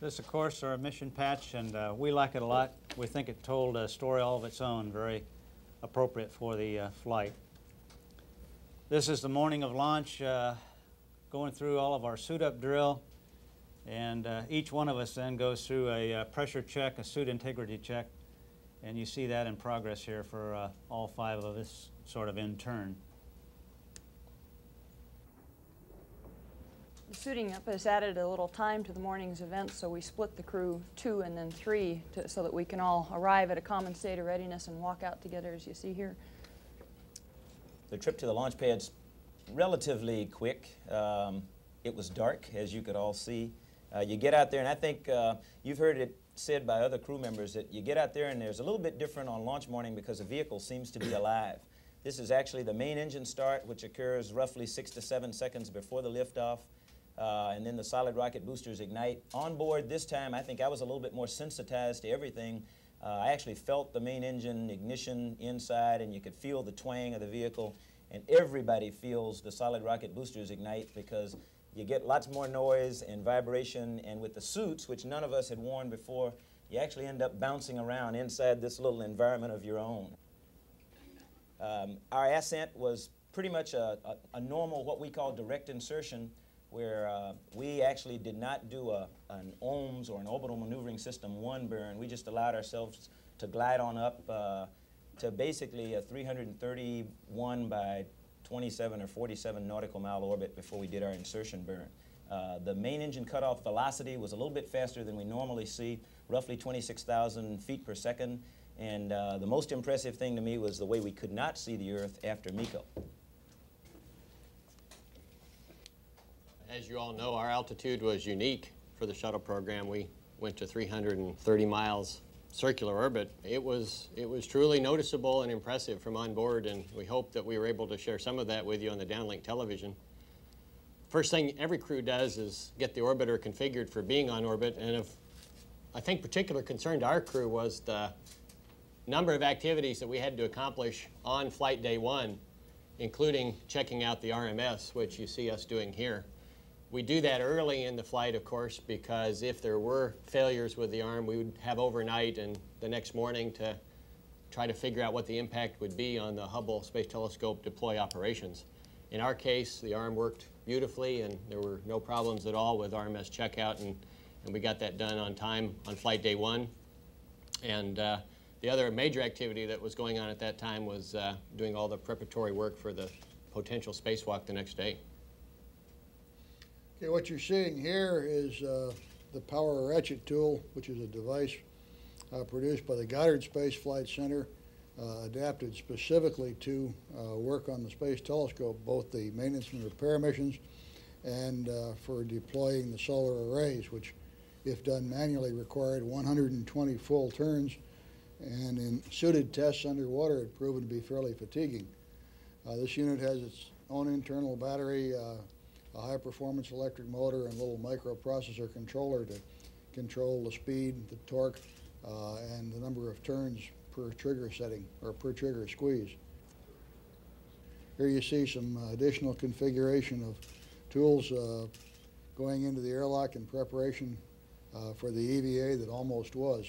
This, of course, our mission patch, and we like it a lot. We think it told a story all of its own, very appropriate for the flight. This is the morning of launch, going through all of our suit-up drill, and each one of us then goes through a pressure check, a suit integrity check, and you see that in progress here for all five of us sort of in turn. The suiting up has added a little time to the morning's event, so we split the crew 2 and then 3 so that we can all arrive at a common state of readiness and walk out together, as you see here. The trip to the launch pad's relatively quick. It was dark, as you could all see. You get out there, and I think you've heard it said by other crew members that you get out there and there's a little bit different on launch morning because the vehicle seems to be alive. This is actually the main engine start, which occurs roughly 6 to 7 seconds before the liftoff. And then the solid rocket boosters ignite. On board this time, I think I was a little bit more sensitized to everything. I actually felt the main engine ignition inside, and you could feel the twang of the vehicle. And everybody feels the solid rocket boosters ignite because you get lots more noise and vibration. And with the suits, which none of us had worn before, you actually end up bouncing around inside this little environment of your own. Our ascent was pretty much a normal, what we call direct insertion, where we actually did not do an OMS or an orbital maneuvering system 1 burn. We just allowed ourselves to glide on up to basically a 331 by 27 or 47 nautical mile orbit before we did our insertion burn. The main engine cutoff velocity was a little bit faster than we normally see, roughly 26,000 feet per second. And the most impressive thing to me was the way we could not see the Earth after MECO. As you all know, our altitude was unique for the shuttle program. We went to 330 miles circular orbit. It was truly noticeable and impressive from on board, and we hope that we were able to share some of that with you on the downlink television. First thing every crew does is get the orbiter configured for being on orbit, and I think particular concern to our crew was the number of activities that we had to accomplish on flight day 1, including checking out the RMS, which you see us doing here. We do that early in the flight, of course, because if there were failures with the arm, we would have overnight and the next morning to try to figure out what the impact would be on the Hubble Space Telescope deploy operations. In our case, the arm worked beautifully and there were no problems at all with RMS checkout, and we got that done on time on flight day 1. And the other major activity that was going on at that time was doing all the preparatory work for the potential spacewalk the next day. Okay, what you're seeing here is the Power Ratchet Tool, which is a device produced by the Goddard Space Flight Center, adapted specifically to work on the Space Telescope, both the maintenance and repair missions, and for deploying the solar arrays, which, if done manually, required 120 full turns, and in suited tests underwater, it proved to be fairly fatiguing. This unit has its own internal battery, a high-performance electric motor, and a little microprocessor controller to control the speed, the torque, and the number of turns per trigger setting or per trigger squeeze. Here you see some additional configuration of tools going into the airlock in preparation for the EVA that almost was.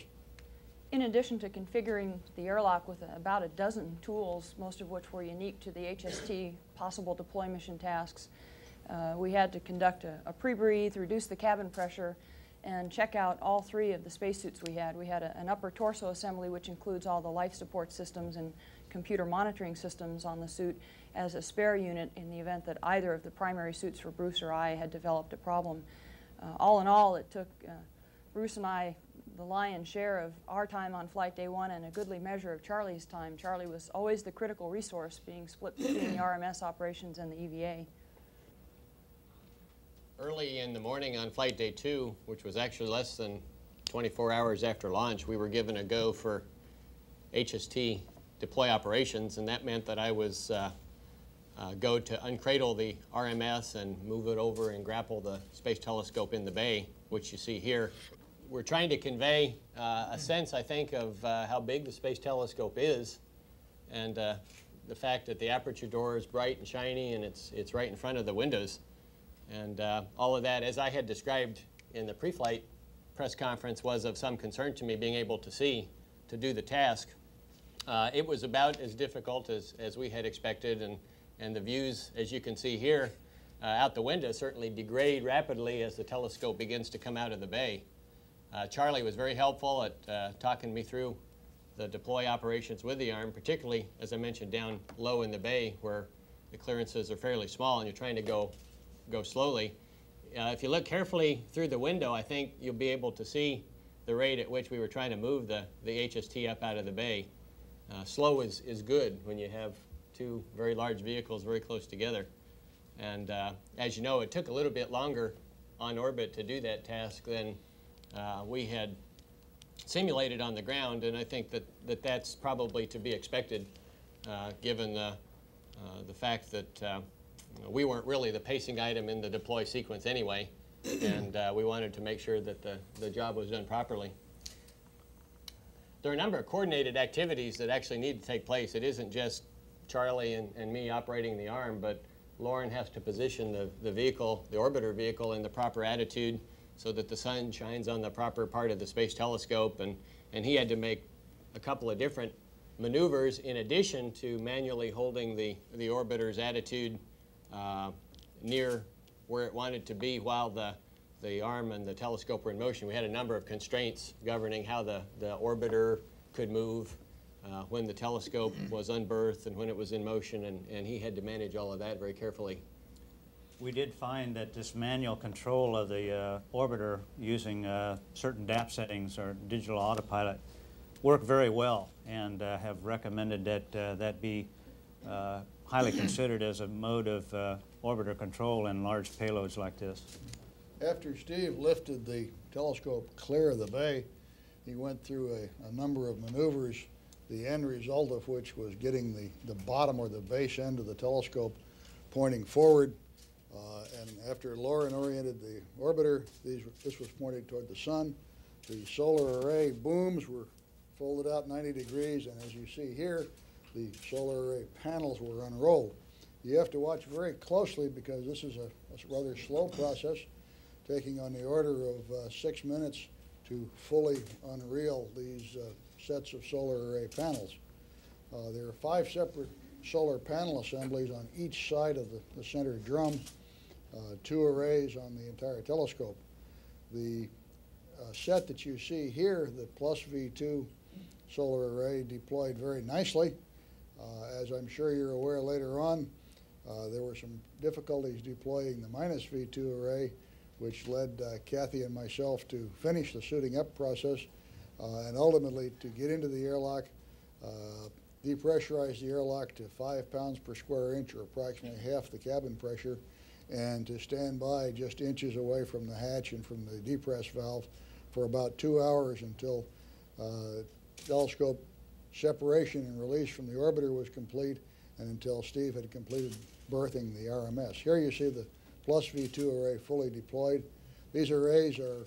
In addition to configuring the airlock with about a dozen tools, most of which were unique to the HST possible deploy mission tasks, we had to conduct a pre-breathe, reduce the cabin pressure, and check out all 3 of the spacesuits we had. We had an upper torso assembly, which includes all the life support systems and computer monitoring systems on the suit, as a spare unit in the event that either of the primary suits for Bruce or I had developed a problem. All in all, it took Bruce and I the lion's share of our time on flight day 1 and a goodly measure of Charlie's time. Charlie was always the critical resource, being split between the RMS operations and the EVA. Early in the morning on flight day 2, which was actually less than 24 hours after launch, we were given a go for HST deploy operations, and that meant that I was go to uncradle the RMS and move it over and grapple the Space Telescope in the bay, which you see here. We're trying to convey a sense, I think, of how big the Space Telescope is, and the fact that the aperture door is bright and shiny and it's right in front of the windows. And all of that, as I had described in the pre-flight press conference was of some concern to me, being able to see, to do the task. It was about as difficult as we had expected, and the views, as you can see here, out the window certainly degrade rapidly as the telescope begins to come out of the bay. Charlie was very helpful at talking me through the deploy operations with the arm, particularly, as I mentioned, down low in the bay where the clearances are fairly small and you're trying to go slowly. If you look carefully through the window, I think you'll be able to see the rate at which we were trying to move the HST up out of the bay. Slow is good when you have two very large vehicles very close together. And as you know, it took a little bit longer on orbit to do that task than we had simulated on the ground, and I think that's probably to be expected given the fact that we weren't really the pacing item in the deploy sequence anyway, and we wanted to make sure that the job was done properly. There are a number of coordinated activities that actually need to take place. It isn't just Charlie and me operating the arm, but Lauren has to position the vehicle, the orbiter vehicle, in the proper attitude so that the sun shines on the proper part of the space telescope, and he had to make a couple of different maneuvers in addition to manually holding the orbiter's attitude near where it wanted to be while the arm and the telescope were in motion. We had a number of constraints governing how the orbiter could move, when the telescope was unberthed and when it was in motion, and he had to manage all of that very carefully. We did find that this manual control of the orbiter using certain DAP settings or digital autopilot work very well, and have recommended that that be highly considered as a mode of orbiter control in large payloads like this. After Steve lifted the telescope clear of the bay, he went through a number of maneuvers, the end result of which was getting the bottom or the base end of the telescope pointing forward. And after Lauren oriented the orbiter, this was pointed toward the sun. The solar array booms were folded out 90 degrees, and as you see here, the solar array panels were unrolled. You have to watch very closely because this is a rather slow process, taking on the order of 6 minutes to fully unreel these sets of solar array panels. There are 5 separate solar panel assemblies on each side of the center drum, 2 arrays on the entire telescope. The set that you see here, the PLUS V2 solar array, deployed very nicely. As I'm sure you're aware later on, there were some difficulties deploying the minus V2 array, which led Kathy and myself to finish the suiting up process. And ultimately to get into the airlock, depressurize the airlock to 5 pounds per square inch, or approximately half the cabin pressure, and to stand by just inches away from the hatch and from the depress valve for about 2 hours until telescope separation and release from the orbiter was complete, and until Steve had completed berthing the RMS. Here you see the PLUS V2 array fully deployed. These arrays are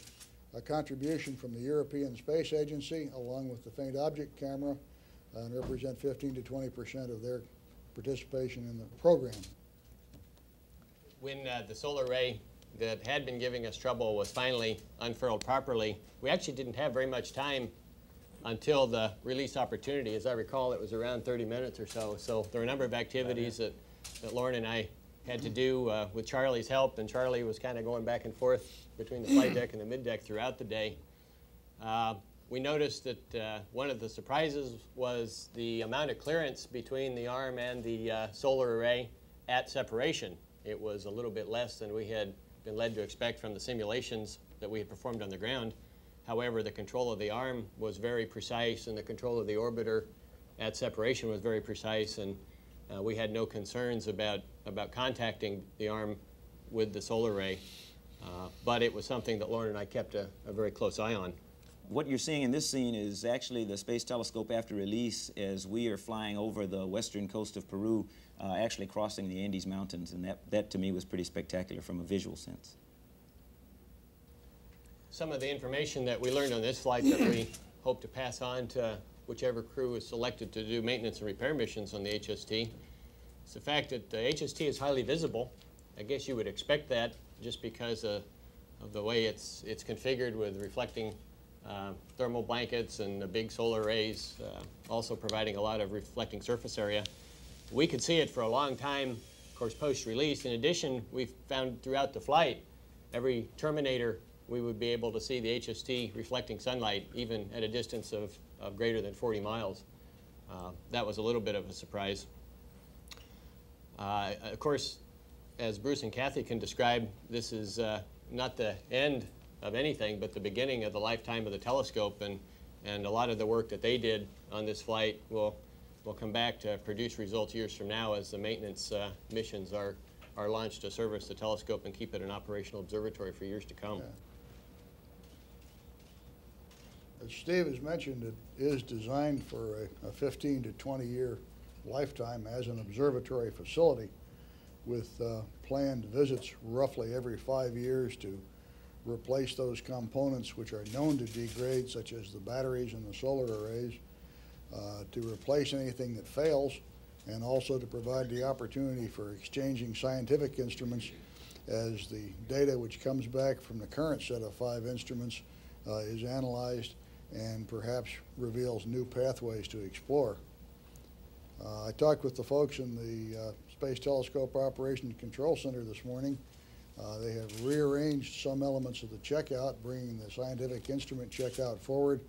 a contribution from the European Space Agency, along with the faint object camera, and represent 15% to 20% of their participation in the program. When the solar array that had been giving us trouble was finally unfurled properly, we actually didn't have very much time until the release opportunity. As I recall, it was around 30 minutes or so. So there were a number of activities that Lauren and I had to do with Charlie's help, and Charlie was kind of going back and forth between the flight deck and the mid deck throughout the day. We noticed that one of the surprises was the amount of clearance between the arm and the solar array at separation. It was a little bit less than we had been led to expect from the simulations that we had performed on the ground. However, the control of the arm was very precise, and the control of the orbiter at separation was very precise, and we had no concerns about contacting the arm with the solar array, but it was something that Lauren and I kept a very close eye on. What you're seeing in this scene is actually the space telescope after release, as we are flying over the western coast of Peru, actually crossing the Andes Mountains, and that to me was pretty spectacular from a visual sense. Some of the information that we learned on this flight that we hope to pass on to whichever crew is selected to do maintenance and repair missions on the HST. It's the fact that the HST is highly visible. I guess you would expect that just because of the way it's configured with reflecting thermal blankets and the big solar arrays, also providing a lot of reflecting surface area. We could see it for a long time, of course, post-release. In addition, we found throughout the flight, every terminator, we would be able to see the HST reflecting sunlight, even at a distance of greater than 40 miles. That was a little bit of a surprise. Of course, as Bruce and Kathy can describe, this is not the end of anything, but the beginning of the lifetime of the telescope, and a lot of the work that they did on this flight will come back to produce results years from now as the maintenance missions are launched to service the telescope and keep it an operational observatory for years to come. Yeah. As Steve has mentioned, it is designed for a 15 to 20 year lifetime as an observatory facility with planned visits roughly every 5 years to replace those components which are known to degrade, such as the batteries and the solar arrays, to replace anything that fails, and also to provide the opportunity for exchanging scientific instruments as the data which comes back from the current set of 5 instruments is analyzed and perhaps reveals new pathways to explore. I talked with the folks in the Space Telescope Operation Control Center this morning. They have rearranged some elements of the checkout, bringing the scientific instrument checkout forward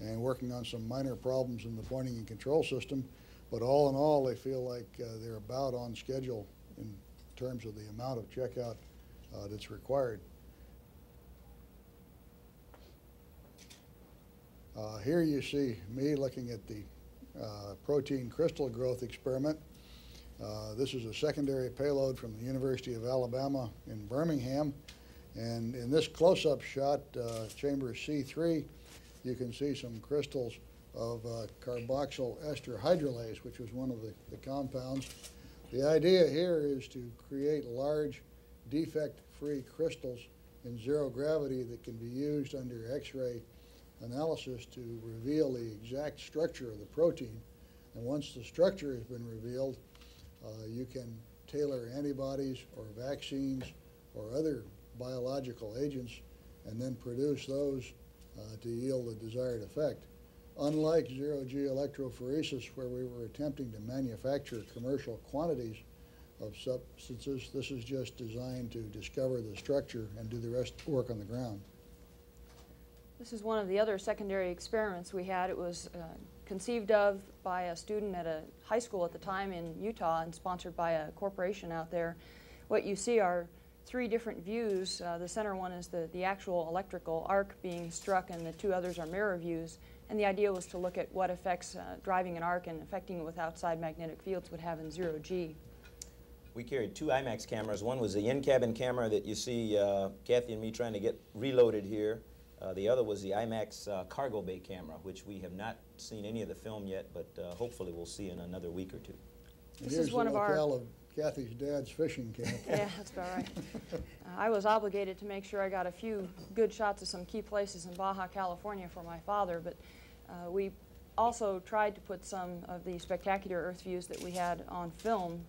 and working on some minor problems in the pointing and control system. But all in all, they feel like they're about on schedule in terms of the amount of checkout that's required. Here you see me looking at the protein crystal growth experiment. This is a secondary payload from the University of Alabama in Birmingham. And in this close-up shot, chamber C3, you can see some crystals of carboxyl ester hydrolase, which was one of the compounds. The idea here is to create large defect-free crystals in zero gravity that can be used under X-ray analysis to reveal the exact structure of the protein. And once the structure has been revealed, you can tailor antibodies or vaccines or other biological agents and then produce those to yield the desired effect. Unlike zero-G electrophoresis, where we were attempting to manufacture commercial quantities of substances, this is just designed to discover the structure and do the rest work on the ground. This is one of the other secondary experiments we had. It was conceived of by a student at a high school at the time in Utah and sponsored by a corporation out there. What you see are 3 different views. The center one is the actual electrical arc being struck, and the 2 others are mirror views. And the idea was to look at what effects driving an arc and affecting it with outside magnetic fields would have in zero G. We carried 2 IMAX cameras. One was the in-cabin camera that you see Kathy and me trying to get reloaded here. The other was the IMAX cargo bay camera, which we have not seen any of the film yet, but hopefully we'll see in another week or 2. This is one of our... Kathy's dad's fishing camp. Yeah, that's about right. I was obligated to make sure I got a few good shots of some key places in Baja California for my father, but we also tried to put some of the spectacular Earth views that we had on film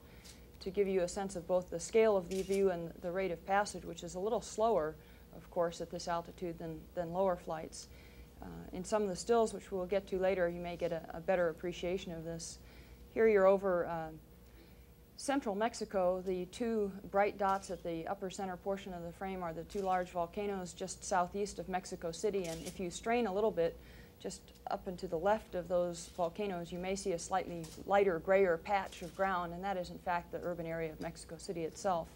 to give you a sense of both the scale of the view and the rate of passage, which is a little slower, of course, at this altitude than lower flights. In some of the stills, which we'll get to later, you may get a better appreciation of this. Here you're over central Mexico. The 2 bright dots at the upper center portion of the frame are the 2 large volcanoes just southeast of Mexico City, and if you strain a little bit just up and to the left of those volcanoes, you may see a slightly lighter, grayer patch of ground, and that is in fact the urban area of Mexico City itself.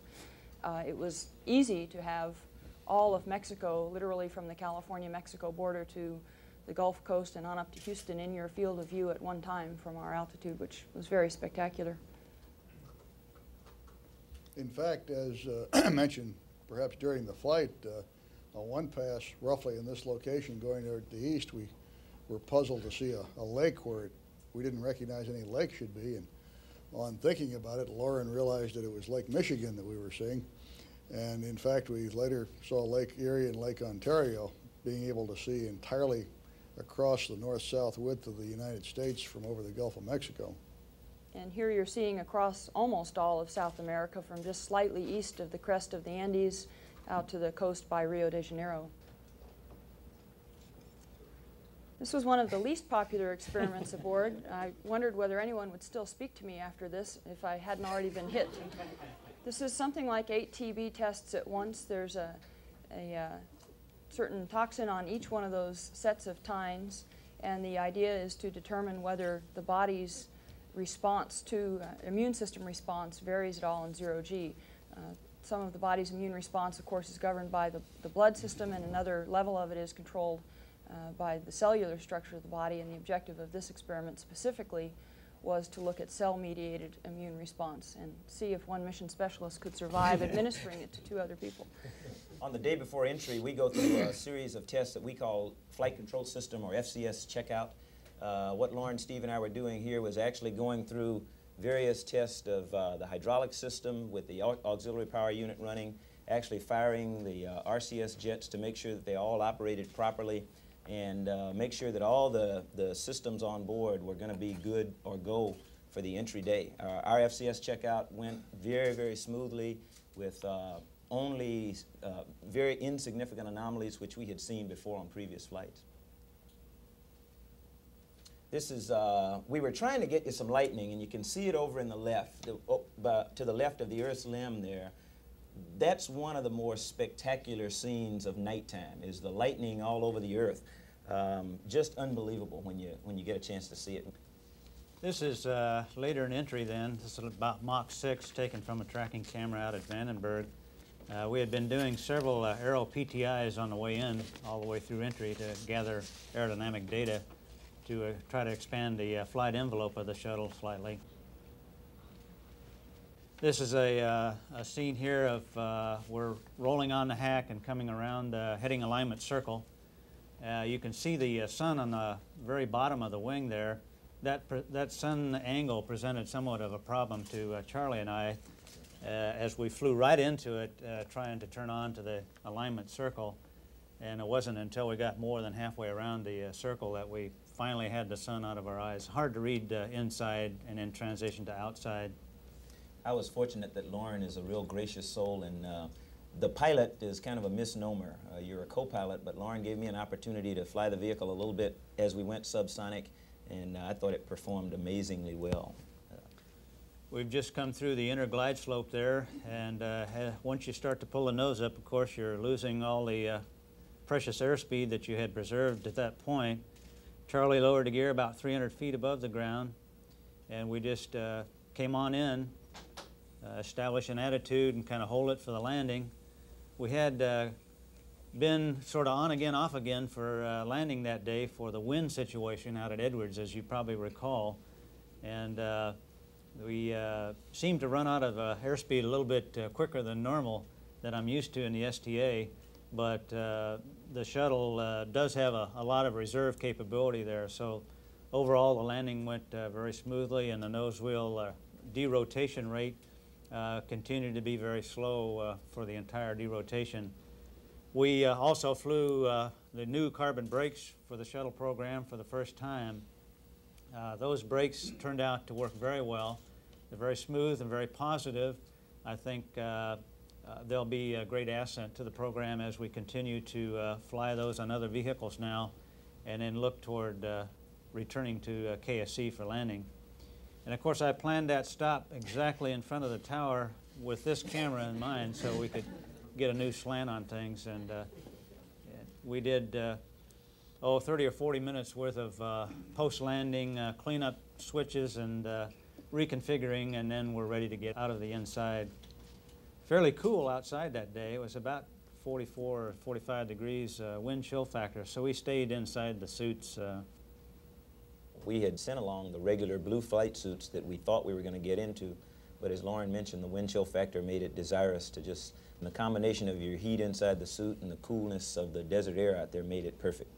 It was easy to have all of Mexico, literally from the California-Mexico border to the Gulf Coast and on up to Houston, in your field of view at one time from our altitude, which was very spectacular. In fact, as mentioned perhaps during the flight, on one pass roughly in this location going to the east, we were puzzled to see a lake where we didn't recognize any lake should be. And on thinking about it, Lauren realized that it was Lake Michigan that we were seeing. And in fact, we later saw Lake Erie and Lake Ontario, being able to see entirely across the north-south width of the United States from over the Gulf of Mexico. And here you're seeing across almost all of South America, from just slightly east of the crest of the Andes out to the coast by Rio de Janeiro. This was one of the least popular experiments aboard. I wondered whether anyone would still speak to me after this if I hadn't already been hit. This is something like 8 TB tests at once. There's a certain toxin on each one of those sets of tines, and the idea is to determine whether the body's response to immune system response varies at all in 0G. Some of the body's immune response, of course, is governed by the blood system, and another level of it is controlled by the cellular structure of the body, and the objective of this experiment specifically was to look at cell-mediated immune response and see if one mission specialist could survive administering it to 2 other people. On the day before entry, we go through a series of tests that we call flight control system, or FCS checkout. What Lauren, Steve, and I were doing here was actually going through various tests of the hydraulic system with the auxiliary power unit running, actually firing the RCS jets to make sure that they all operated properly, and make sure that all the systems on board were going to be good or go for the entry day. Our FCS checkout went very, very smoothly with only very insignificant anomalies which we had seen before on previous flights. This is, we were trying to get you some lightning, and you can see it over in the left, to the left of the Earth's limb there. That's one of the more spectacular scenes of nighttime, is the lightning all over the Earth. Just unbelievable when you get a chance to see it. This is later in entry then. This is about Mach 6, taken from a tracking camera out at Vandenberg. We had been doing several aero PTIs on the way in, all the way through entry, to gather aerodynamic data to try to expand the flight envelope of the shuttle slightly. This is a scene here of we're rolling on the hack and coming around heading alignment circle. You can see the sun on the very bottom of the wing there. That sun angle presented somewhat of a problem to Charlie and I as we flew right into it trying to turn on to the alignment circle. And it wasn't until we got more than halfway around the circle that we finally had the sun out of our eyes. Hard to read inside and then transition to outside. I was fortunate that Lauren is a real gracious soul, and the pilot is kind of a misnomer. You're a co-pilot, but Lauren gave me an opportunity to fly the vehicle a little bit as we went subsonic, and I thought it performed amazingly well. We've just come through the inner glide slope there, and once you start to pull the nose up, of course, you're losing all the precious airspeed that you had preserved at that point. Charlie lowered the gear about 300 feet above the ground, and we just came on in. Establish an attitude and kind of hold it for the landing. We had been sort of on again, off again for landing that day for the wind situation out at Edwards, as you probably recall. And we seemed to run out of airspeed a little bit quicker than normal that I'm used to in the STA, but the shuttle does have a lot of reserve capability there. So overall, the landing went very smoothly, and the nose wheel derotation rate continued to be very slow for the entire derotation. We also flew the new carbon brakes for the shuttle program for the first time. Those brakes turned out to work very well. They're very smooth and very positive. I think they'll be a great asset to the program as we continue to fly those on other vehicles now, and then look toward returning to KSC for landing. And of course, I planned that stop exactly in front of the tower with this camera in mind so we could get a new slant on things. And we did, 30 or 40 minutes worth of post-landing cleanup switches and reconfiguring, and then we're ready to get out of the inside. Fairly cool outside that day. It was about 44 or 45 degrees wind chill factor, so we stayed inside the suits. We had sent along the regular blue flight suits that we thought we were going to get into, but as Lauren mentioned, the wind chill factor made it desirous to just, and the combination of your heat inside the suit and the coolness of the desert air out there made it perfect.